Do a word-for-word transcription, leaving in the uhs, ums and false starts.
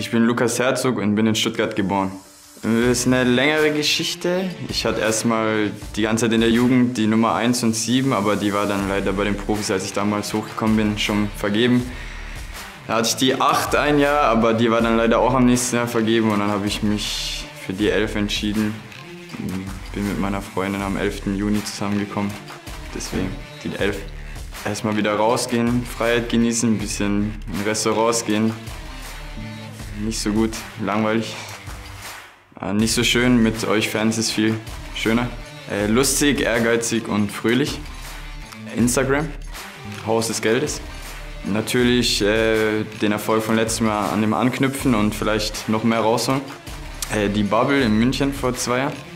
Ich bin Lukas Herzog und bin in Stuttgart geboren. Das ist eine längere Geschichte. Ich hatte erstmal die ganze Zeit in der Jugend die Nummer eins und sieben, aber die war dann leider bei den Profis, als ich damals hochgekommen bin, schon vergeben. Da hatte ich die acht ein Jahr, aber die war dann leider auch am nächsten Jahr vergeben und dann habe ich mich für die elf entschieden. Bin mit meiner Freundin am elften Juni zusammengekommen, deswegen die elf. Erstmal wieder rausgehen, Freiheit genießen, ein bisschen in Restaurants gehen. Nicht so gut, langweilig. Nicht so schön, mit euch Fans ist viel schöner. Lustig, ehrgeizig und fröhlich. Instagram, Haus des Geldes. Natürlich äh, den Erfolg von letztem Jahr an dem anknüpfen und vielleicht noch mehr rausholen. Äh, die Bubble in München vor zwei Jahren.